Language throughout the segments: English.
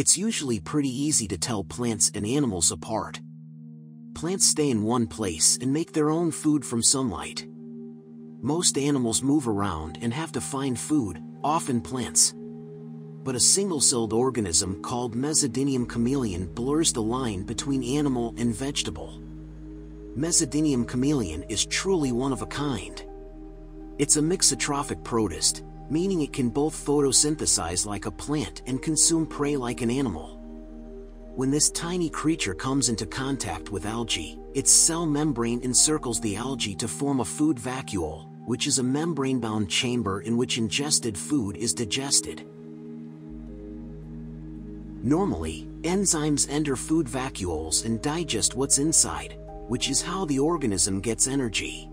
It's usually pretty easy to tell plants and animals apart. Plants stay in one place and make their own food from sunlight. Most animals move around and have to find food, often plants. But a single-celled organism called Mesodinium chamaeleon blurs the line between animal and vegetable. Mesodinium chamaeleon is truly one of a kind. It's a mixotrophic protist, meaning it can both photosynthesize like a plant and consume prey like an animal. When this tiny creature comes into contact with algae, its cell membrane encircles the algae to form a food vacuole, which is a membrane-bound chamber in which ingested food is digested. Normally, enzymes enter food vacuoles and digest what's inside, which is how the organism gets energy.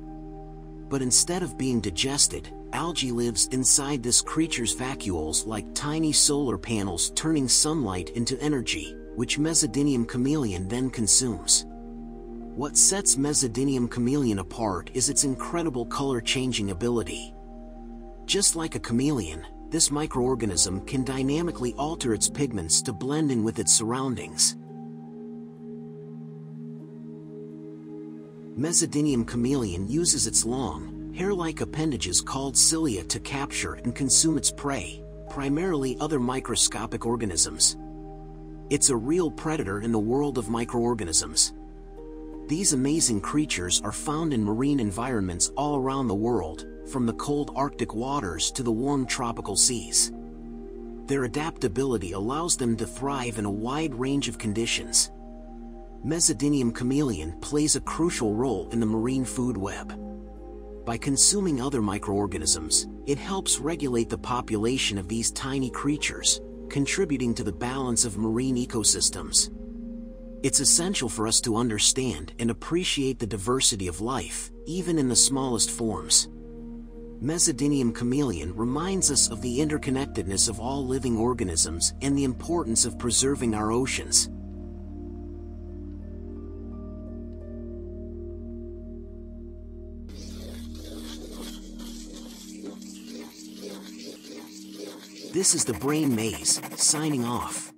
But instead of being digested, algae lives inside this creature's vacuoles like tiny solar panels, turning sunlight into energy, which Mesodinium chamaeleon then consumes. What sets Mesodinium chamaeleon apart is its incredible color-changing ability. Just like a chameleon, this microorganism can dynamically alter its pigments to blend in with its surroundings. Mesodinium chamaeleon uses its long, hair-like appendages called cilia to capture and consume its prey, primarily other microscopic organisms. It's a real predator in the world of microorganisms. These amazing creatures are found in marine environments all around the world, from the cold Arctic waters to the warm tropical seas. Their adaptability allows them to thrive in a wide range of conditions. Mesodinium chamaeleon plays a crucial role in the marine food web. By consuming other microorganisms, it helps regulate the population of these tiny creatures, contributing to the balance of marine ecosystems. It's essential for us to understand and appreciate the diversity of life, even in the smallest forms. Mesodinium chamaeleon reminds us of the interconnectedness of all living organisms and the importance of preserving our oceans. This is The Brain Maze, signing off.